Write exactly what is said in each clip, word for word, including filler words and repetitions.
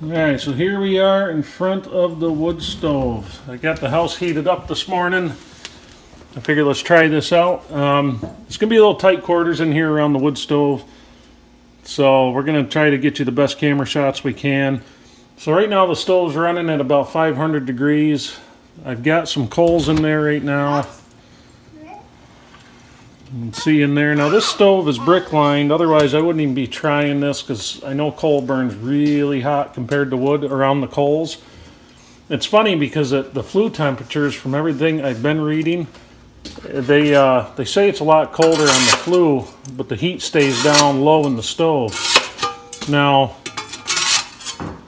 Alright, so here we are in front of the wood stove. I got the house heated up this morning. I figured let's try this out. Um, it's going to be a little tight quarters in here around the wood stove. So we're going to try to get you the best camera shots we can. So right now the stove's running at about five hundred degrees. I've got some coals in there right now. You can see in there. Now this stove is brick lined, otherwise I wouldn't even be trying this because I know coal burns really hot compared to wood around the coals. It's funny because at the flue temperatures, from everything I've been reading, they uh, they say it's a lot colder on the flue, but the heat stays down low in the stove. Now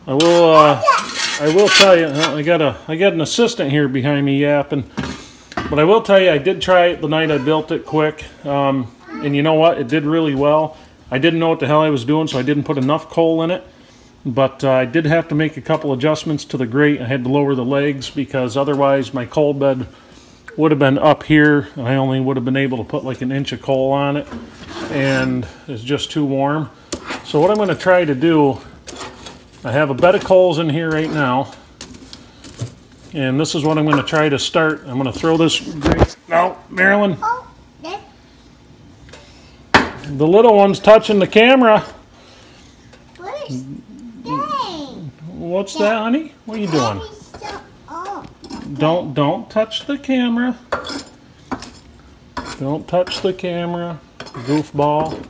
I will uh, I will tell you, I got a I got an assistant here behind me yapping, but I will tell you I did try it the night I built it quick, um, and you know what, it did really well. I didn't know what the hell I was doing, so I didn't put enough coal in it, but uh, I did have to make a couple adjustments to the grate. I had to lower the legs because otherwise my coal bed would have been up here and I only would have been able to put like an inch of coal on it, and it's just too warm. So what I'm going to try to do, I have a bed of coals in here right now, and this is what I'm going to try to start. I'm going to throw this grate out. Marilyn, the little one's touching the camera. What's that, honey? What are you doing? Don't, don't touch the camera. Don't touch the camera, goofball.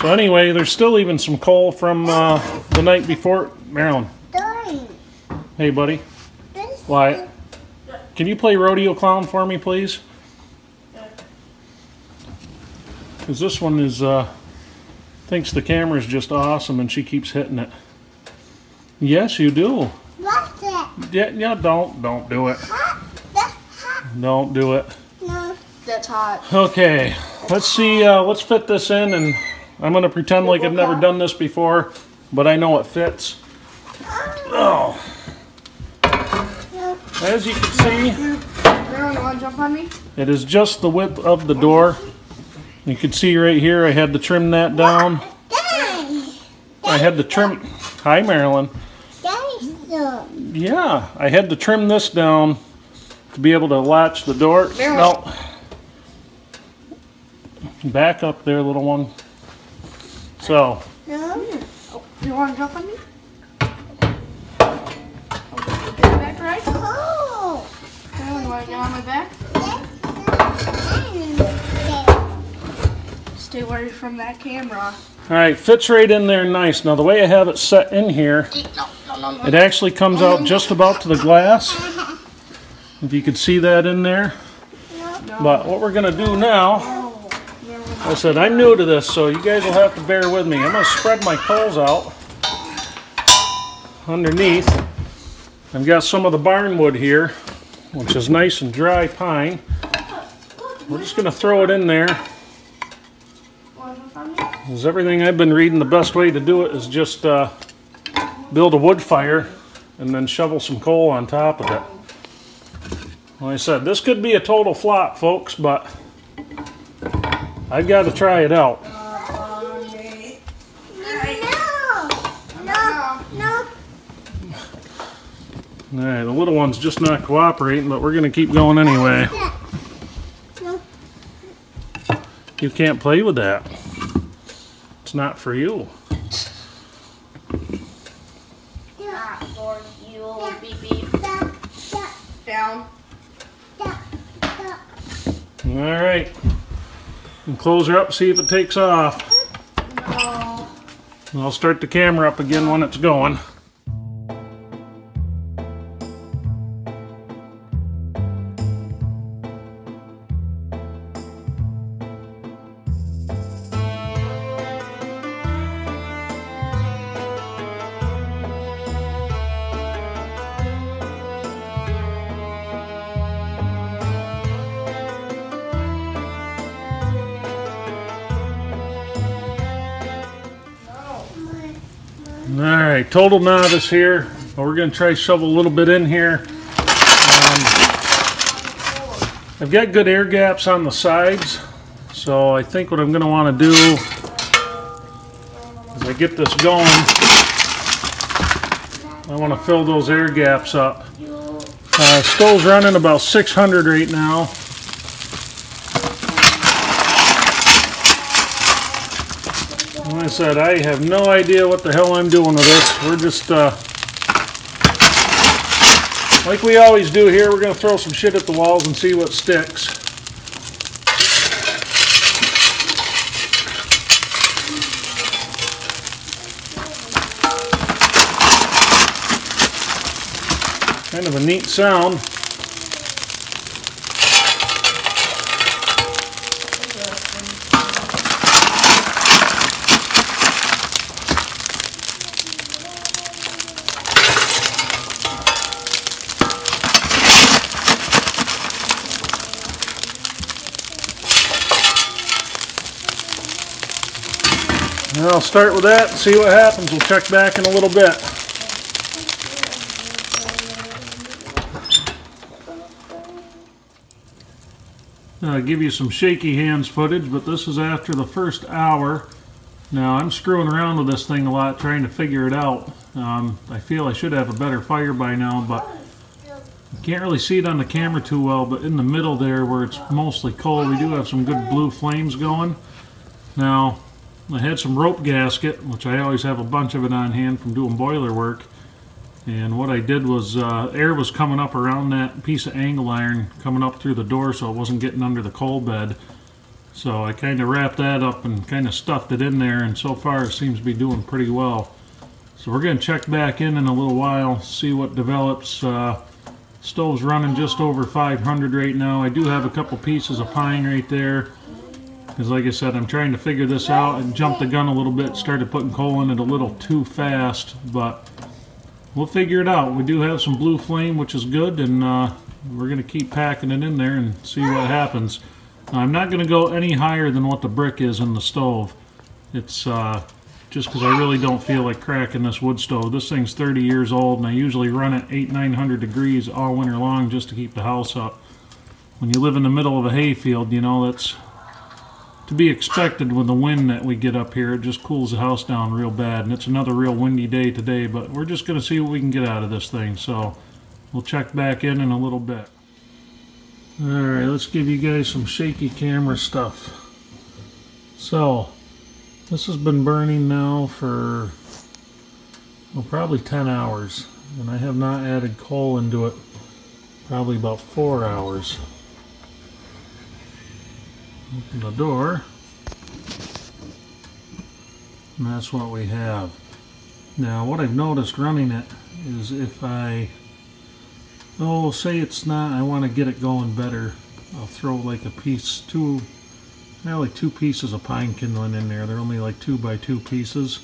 So anyway, there's still even some coal from uh, the night before. Marilyn. Hey, buddy. Why? Can you play Rodeo Clown for me, please? Because this one is, uh, thinks the camera's just awesome and she keeps hitting it. Yes, you do. Yeah, yeah, don't, don't do it. Don't do it. No, that's hot. Okay, let's see, uh, let's fit this in, and I'm going to pretend like I've never done this before, but I know it fits. Oh. As you can see, it is just the width of the door. You can see right here, I had to trim that down. I had to trim, hi Marilyn. Yeah, I had to trim this down to be able to latch the door. No. Back up there, little one. So. No. Oh, you want to jump on me? Back right? Oh. You want to get on my back? Stay away from that camera. All right, fits right in there nice. Now the way I have it set in here, it actually comes out just about to the glass. If you could see that in there. But what we're going to do now, I said I'm new to this, so you guys will have to bear with me. I'm going to spread my coals out underneath. I've got some of the barn wood here, which is nice and dry pine. We're just going to throw it in there. As everything I've been reading, the best way to do it is just uh, build a wood fire and then shovel some coal on top of it. Like I said, this could be a total flop, folks, but I've got to try it out. No, no, no. Alright, the little one's just not cooperating, but we're going to keep going anyway. You can't play with that. It's not for you. Down. Alright. And close her up, see if it takes off. No. And I'll start the camera up again when it's going. Alright, total novice here. We're going to try to shovel a little bit in here. Um, I've got good air gaps on the sides, so I think what I'm going to want to do is I get this going. I want to fill those air gaps up. Uh, stove's running about six hundred right now. Like I said, I have no idea what the hell I'm doing with this. We're just, uh, like we always do here, we're going to throw some shit at the walls and see what sticks. Kind of a neat sound. And I'll start with that and see what happens. We'll check back in a little bit. Now, I give you some shaky hands footage, but this is after the first hour. Now, I'm screwing around with this thing a lot, trying to figure it out. Um, I feel I should have a better fire by now, but you can't really see it on the camera too well, but in the middle there where it's mostly cold, we do have some good blue flames going. Now, I had some rope gasket, which I always have a bunch of it on hand from doing boiler work. And what I did was, uh, air was coming up around that piece of angle iron, coming up through the door, so it wasn't getting under the coal bed. So I kind of wrapped that up and kind of stuffed it in there, and so far it seems to be doing pretty well. So we're going to check back in in a little while, see what develops. Uh, stove's running just over five hundred right now. I do have a couple pieces of pine right there, because like I said, I'm trying to figure this out. And jumped the gun a little bit, started putting coal in it a little too fast, but we'll figure it out. We do have some blue flame, which is good, and uh, we're going to keep packing it in there and see what happens. Now, I'm not going to go any higher than what the brick is in the stove. It's uh, just because I really don't feel like cracking this wood stove. This thing's thirty years old, and I usually run it eight, nine hundred degrees all winter long just to keep the house up. When you live in the middle of a hayfield, you know, that's to be expected with the wind that we get up here. It just cools the house down real bad, and it's another real windy day today, but we're just going to see what we can get out of this thing, so we'll check back in in a little bit. Alright, let's give you guys some shaky camera stuff. So, this has been burning now for, well, probably ten hours, and I have not added coal into it, probably about four hours. Open the door, and that's what we have. Now, what I've noticed running it is if I, oh, say it's not, I want to get it going better, I'll throw like a piece, two, yeah, like two pieces of pine kindling in there. They're only like two by two pieces,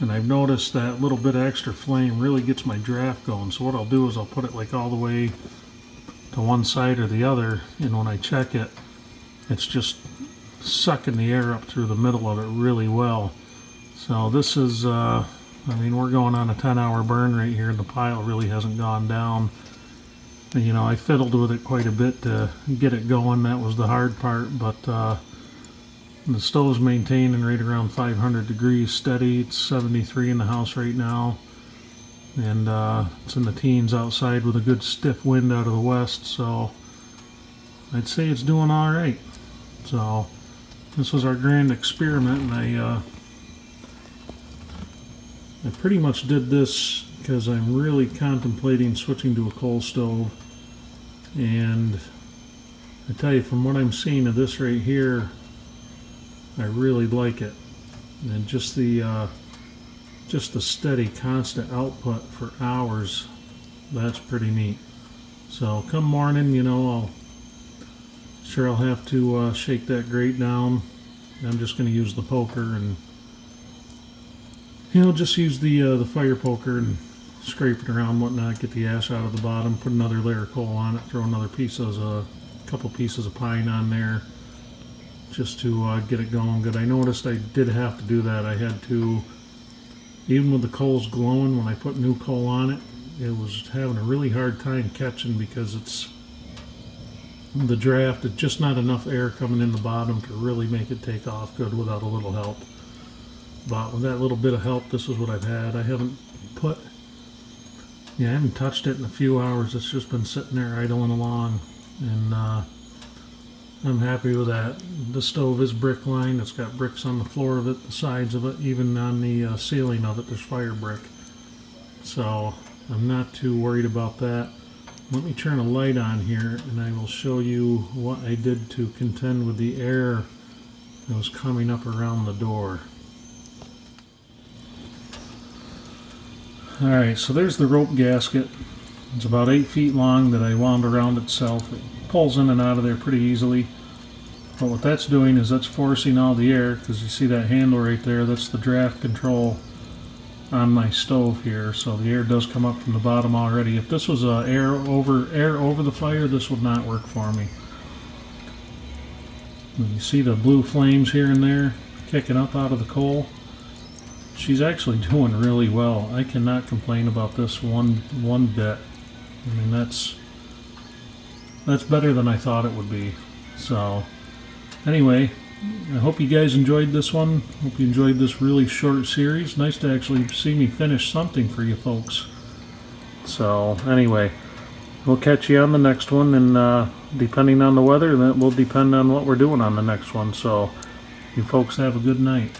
and I've noticed that little bit of extra flame really gets my draft going. So what I'll do is I'll put it like all the way to one side or the other, and when I check it, it's just sucking the air up through the middle of it really well. So this is, uh, I mean, we're going on a ten hour burn right here, and the pile really hasn't gone down. And, you know, I fiddled with it quite a bit to get it going. That was the hard part, but uh, the stove's maintaining right around five hundred degrees steady. It's seventy-three in the house right now, and uh, it's in the teens outside with a good stiff wind out of the west, so I'd say it's doing all right. So this was our grand experiment, and I uh, I pretty much did this because I'm really contemplating switching to a coal stove. And I tell you, from what I'm seeing of this right here, I really like it, and just the uh, just the steady, constant output for hours. That's pretty neat. So come morning, you know, I'll. Sure, I'll have to uh, shake that grate down. I'm just going to use the poker, and you know, just use the uh, the fire poker and scrape it around, whatnot. Get the ash out of the bottom. Put another layer of coal on it. Throw another piece of a uh, couple pieces of pine on there, just to uh, get it going good. I noticed I did have to do that. I had to, even with the coals glowing, when I put new coal on it, it was having a really hard time catching because it's. The draft, it's just not enough air coming in the bottom to really make it take off good without a little help. But with that little bit of help, this is what I've had. I haven't put Yeah, I haven't touched it in a few hours. It's just been sitting there idling along, and uh, I'm happy with that. The stove is brick lined. It's got bricks on the floor of it, the sides of it, even on the uh, ceiling of it there's fire brick. So I'm not too worried about that. Let me turn a light on here and I will show you what I did to contend with the air that was coming up around the door. Alright, so there's the rope gasket. It's about eight feet long that I wound around itself. It pulls in and out of there pretty easily. But what that's doing is that's forcing all the air, because you see that handle right there, that's the draft control on my stove here. So the air does come up from the bottom already. If this was uh, air over air over the fire, this would not work for me. You see the blue flames here and there kicking up out of the coal. She's actually doing really well. I cannot complain about this one one bit. I mean, that's that's better than I thought it would be. So anyway, I hope you guys enjoyed this one. Hope you enjoyed this really short series. Nice to actually see me finish something for you folks. So anyway, we'll catch you on the next one, and uh, depending on the weather, that will depend on what we're doing on the next one. So you folks have a good night.